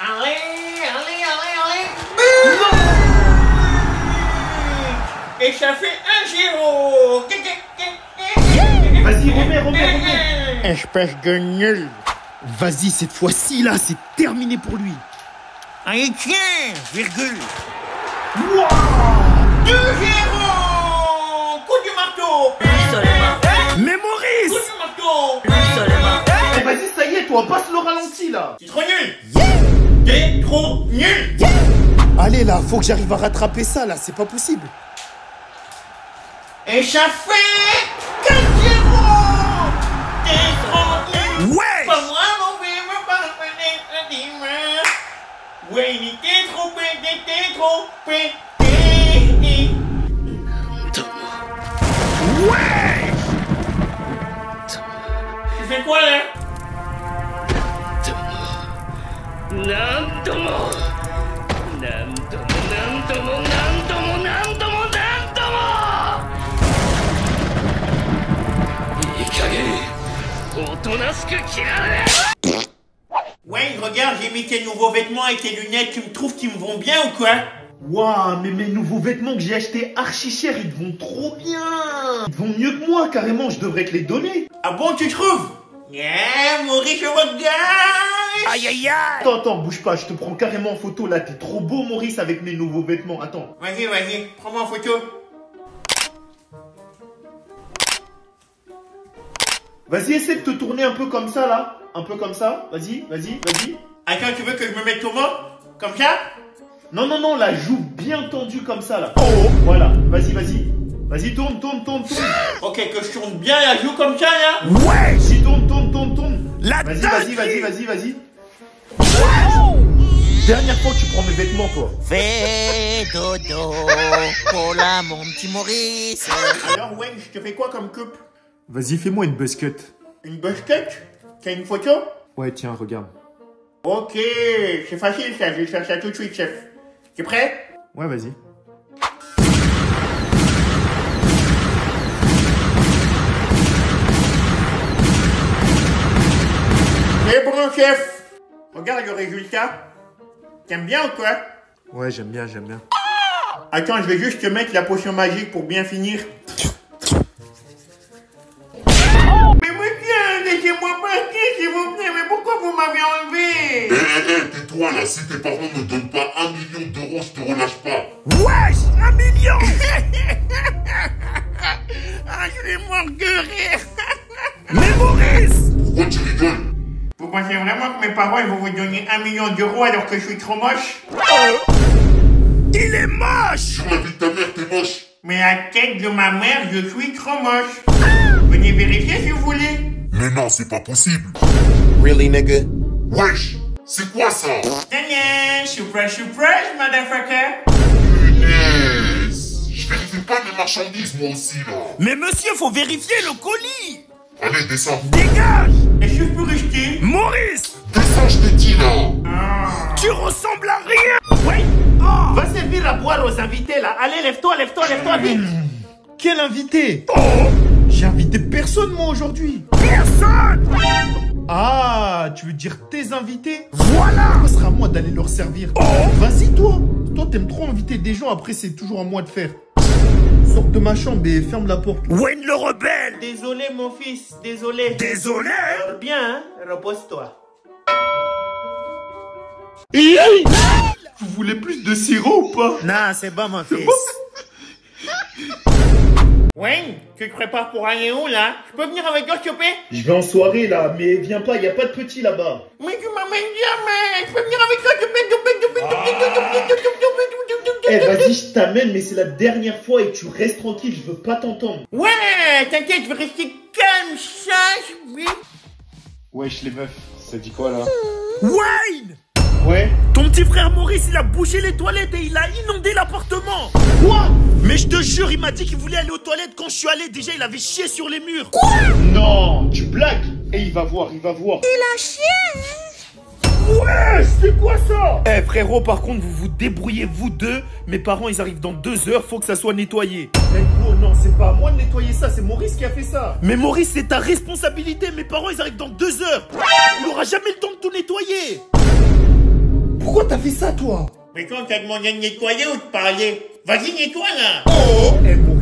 Allez, et ça fait 1-0. Vas-y, Robert. Espèce de nul. Vas-y, cette fois-ci, là, c'est terminé pour lui. Allez, tiens, virgule. Wow. 2-0. Coup du marteau. Mais Maurice. Coup du marteau. Vas-y, ça y est, toi, passe le ralenti, là. T'es trop nul. T'es trop nul. Allez, là, faut que j'arrive à rattraper ça, là, c'est pas possible. Et ça fait 4-0. T'es trop nul. Ouais. Wayne, t'es trop pété, Ouais! Tu fais quoi là? Wayne, regarde, j'ai mis tes nouveaux vêtements et tes lunettes, tu me trouves qu'ils me vont bien ou quoi? Waouh, mais mes nouveaux vêtements que j'ai achetés archi cher, ils te vont trop bien. Ils te vont mieux que moi, carrément, je devrais te les donner. Ah bon, tu trouves? Yeah, Maurice, je regarde. Aïe, aïe, aïe. Attends, bouge pas, je te prends carrément en photo, là, t'es trop beau, Maurice, avec mes nouveaux vêtements, attends. Vas-y, prends-moi en photo. Vas-y, essaie de te tourner un peu comme ça, là. Un peu comme ça, vas-y, vas-y. Attends, tu veux que je me mette comment? Comme ça? Non, la joue bien tendue comme ça, là. Oh, voilà, vas-y, vas-y, tourne, tourne. Ok, que je tourne bien la joue comme ça, là. Ouais. Si, tourne, tourne. Vas-y, vas-y. Oh. Dernière fois que tu prends mes vêtements, toi. Fais dodo, voilà, mon petit Maurice. Alors, Wen, je te fais quoi comme coupe? Vas-y, fais-moi une busquette. Une busquette? T'as une photo? Ouais, tiens, regarde. Ok, c'est facile ça, je vais faire ça tout de suite, chef. T'es prêt? Ouais, vas-y. C'est bon, chef. Regarde le résultat. T'aimes bien ou quoi? Ouais, j'aime bien, Attends, je vais juste te mettre la potion magique pour bien finir. Laissez-moi partir, s'il vous plaît, mais pourquoi vous m'avez enlevé? Hé, tais-toi là, si tes parents ne donnent pas 1 million d'euros, je te relâche pas. Wesh, 1 million. Ah, je vais mourir de rire. Mais Maurice, pourquoi tu rigoles? Vous pensez vraiment que mes parents ils vont vous donner 1 million d'euros alors que je suis trop moche? Oh. Il est moche. Sur la vie de ta mère, t'es moche. Mais à la tête de ma mère, je suis trop moche. Venez vérifier si vous voulez. Mais non, c'est pas possible. Really, nigga? Wesh, c'est quoi ça? Surprise, motherfucker. Yes. Je vérifie pas mes marchandises, moi aussi, là. Mais monsieur, faut vérifier le colis. Allez, descends. Dégage. Est-ce que je peux rester? Maurice, descends, je t'ai dit, là. Tu ressembles à rien. Ouais. Va servir à boire aux invités, là. Allez, lève-toi, vite. Quel invité? J'ai invité personne, moi, aujourd'hui. Personne. Ah, tu veux dire tes invités? Voilà. Ce sera à moi d'aller leur servir. Vas-y, toi. Toi, t'aimes trop inviter des gens, après, c'est toujours à moi de faire. Sorte de ma chambre et ferme la porte. Wayne le rebelle. Désolé, mon fils, désolé. Désolé. Bien, hein, repose-toi. Vous voulez plus de sirop ou pas? Non, c'est bon, mon fils. Wayne, tu te prépares pour aller où, là? Je peux venir avec toi, s'il te plaît? Je vais en soirée, là, mais viens pas, y a pas de petits là-bas. Mais tu m'amènes bien, mais je peux venir avec toi, s'il te plaît? Eh, vas-y, je t'amène, mais c'est la dernière fois et tu restes tranquille, je veux pas t'entendre. Ouais, t'inquiète, je vais rester calme, Wesh, les meufs, ça dit quoi, là? Wayne! Ouais? Ton petit frère Maurice, il a bouché les toilettes et il a inondé l'appartement. Quoi? Mais je te jure, il m'a dit qu'il voulait aller aux toilettes. Quand je suis allé, déjà, il avait chié sur les murs. Quoi? Non, tu blagues. Et il va voir, Il a chié. Ouais, c'est quoi ça? Eh, frérot, par contre, vous vous débrouillez, vous deux. Mes parents, ils arrivent dans 2 heures, faut que ça soit nettoyé. Eh, gros, non, c'est pas à moi de nettoyer ça, c'est Maurice qui a fait ça. Mais Maurice, c'est ta responsabilité. Mes parents, ils arrivent dans 2 heures. Il aura jamais le temps de tout nettoyer. servi ça, toi? Mais quand t'as demandé de nettoyer ou de parler? Vas-y, nettoie, là! Oh, oh.